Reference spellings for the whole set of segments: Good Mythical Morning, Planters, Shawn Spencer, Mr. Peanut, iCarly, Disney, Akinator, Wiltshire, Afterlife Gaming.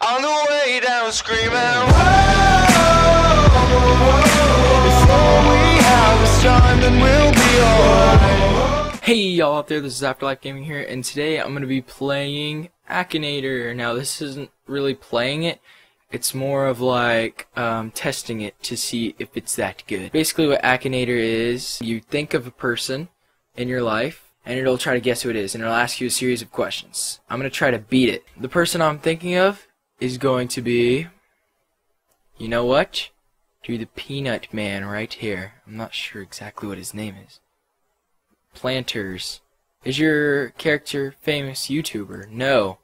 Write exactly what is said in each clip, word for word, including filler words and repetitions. On the way down screaming, hey y'all out there, this is Afterlife Gaming here, and today I'm going to be playing Akinator. Now this isn't really playing it, it's more of like um, testing it to see if it's that good. Basically what Akinator is, you think of a person in your life, and it'll try to guess who it is, and it'll ask you a series of questions. I'm going to try to beat it. The person I'm thinking of is going to be, you know what? To the Peanut Man right here. I'm not sure exactly what his name is. Planters. Is your character famous YouTuber? No.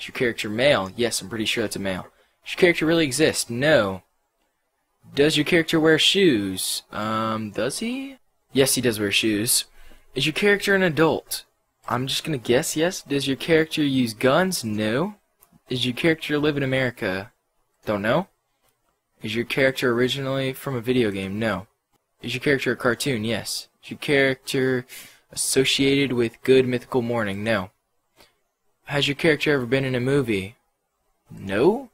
Is your character male? Yes, I'm pretty sure that's a male. Does your character really exist? No. Does your character wear shoes? Um, does he? Yes, he does wear shoes. Is your character an adult? I'm just gonna guess yes. Does your character use guns? No. Does your character live in America? Don't know. Is your character originally from a video game? No. Is your character a cartoon? Yes. Is your character associated with Good Mythical Morning? No. Has your character ever been in a movie? No.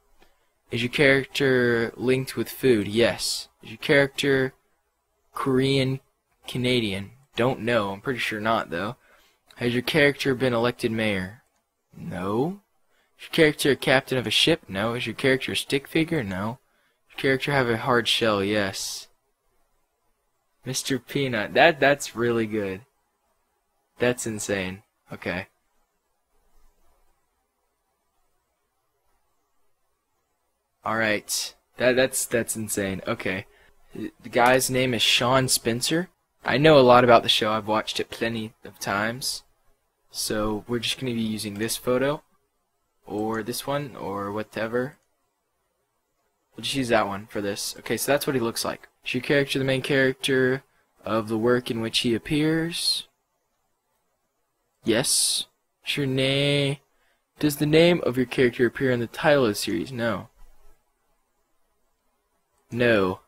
Is your character linked with food? Yes. Is your character Korean Canadian? Don't know. I'm pretty sure not, though. Has your character been elected mayor? No. Is your character a captain of a ship? No. Is your character a stick figure? No. Does your character have a hard shell? Yes. Mister Peanut. That, that's really good. That's insane. Okay. Alright. That, that's, that's insane. Okay. The guy's name is Shawn Spencer. I know a lot about the show, I've watched it plenty of times, so we're just going to be using this photo, or this one, or whatever. We'll just use that one for this. Okay, so that's what he looks like. Is your character the main character of the work in which he appears? Yes. Is your name... Does the name of your character appear in the title of the series? No. No.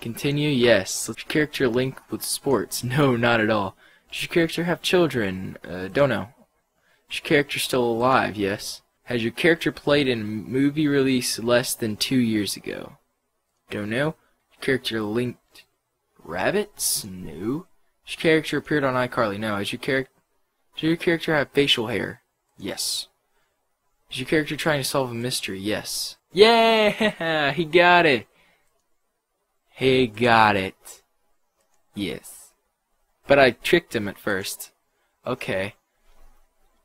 Continue? Yes. Does your character link with sports? No, not at all. Does your character have children? Uh, don't know. Is your character still alive? Yes. Has your character played in a movie release less than two years ago? Don't know. Is your character linked rabbits? No. Is your character appeared on iCarly? No. Is your character? Does your character have facial hair? Yes. Is your character trying to solve a mystery? Yes. Yeah! He got it! He got it. Yes. But I tricked him at first. Okay.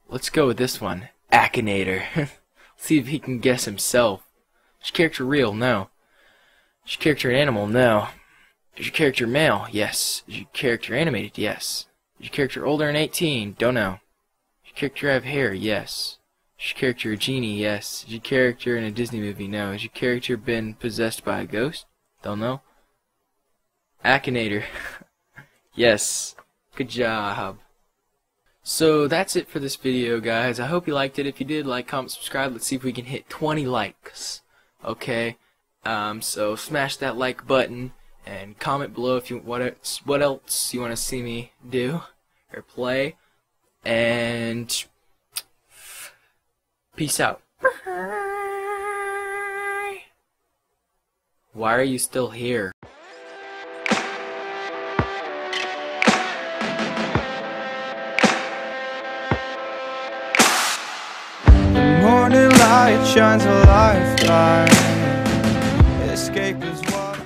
Let's go with this one. Akinator. See if he can guess himself. Is your character real? No. Is your character an animal? No. Is your character male? Yes. Is your character animated? Yes. Is your character older than eighteen? Don't know. Does your character have hair? Yes. Is your character a genie? Yes. Is your character in a Disney movie? No. Has your character been possessed by a ghost? Don't know. Akinator. Yes. Good job. So that's it for this video, guys. I hope you liked it. If you did, like, comment, subscribe. Let's see if we can hit twenty likes. Okay. Um. So smash that like button and comment below if you what else, what else you want to see me do or play. And peace out. Why are you still here? Morning light shines a lifeline. Escape is water.